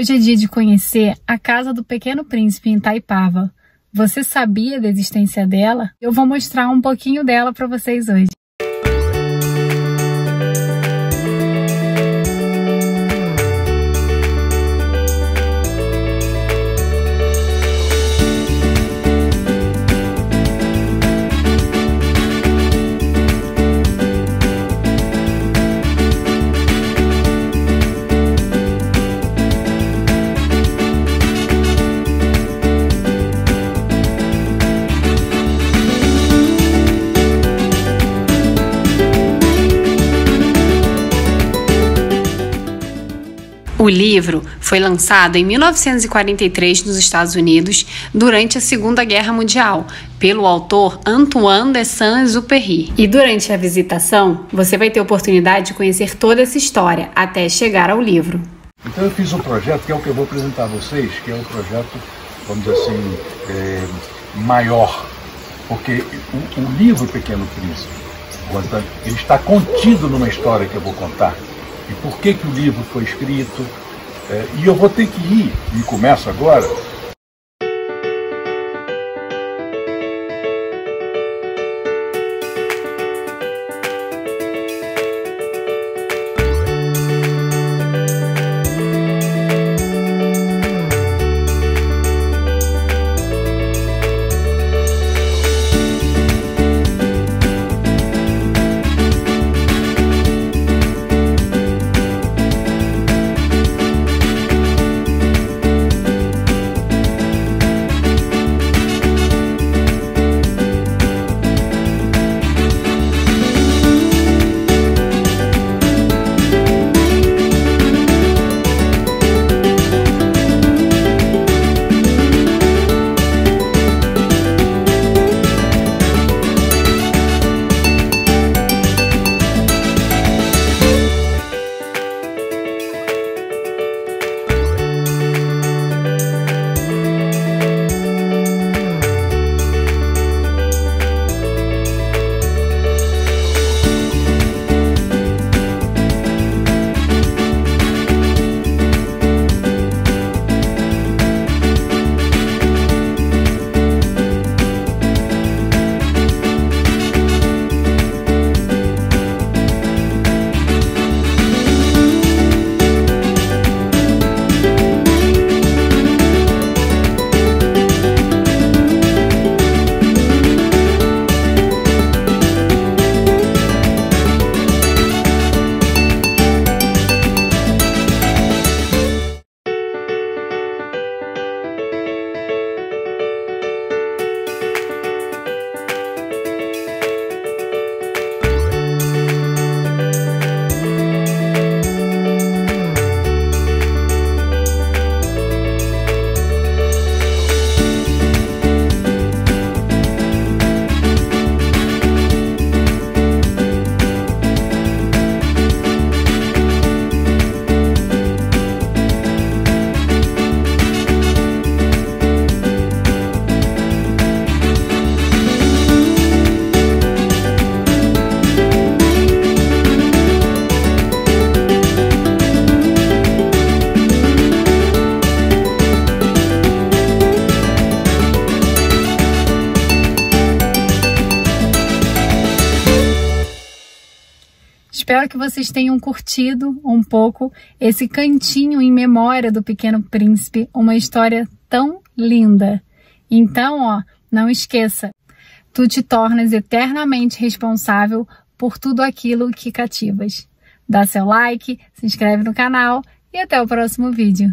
Hoje é dia de conhecer a Casa do Pequeno Príncipe em Itaipava. Você sabia da existência dela? Eu vou mostrar um pouquinho dela para vocês hoje. O livro foi lançado em 1943 nos Estados Unidos durante a Segunda Guerra Mundial pelo autor Antoine de Saint-Exupéry. E durante a visitação, você vai ter a oportunidade de conhecer toda essa história até chegar ao livro. Então eu fiz um projeto que é o que eu vou apresentar a vocês, que é um projeto, vamos dizer assim, maior, porque o livro Pequeno Príncipe, ele está contido numa história que eu vou contar. E por que o livro foi escrito, e eu vou ter que ir, e começo agora. Espero que vocês tenham curtido um pouco esse cantinho em memória do Pequeno Príncipe, uma história tão linda. Então, não esqueça, tu te tornas eternamente responsável por tudo aquilo que cativas. Dá seu like, se inscreve no canal e até o próximo vídeo.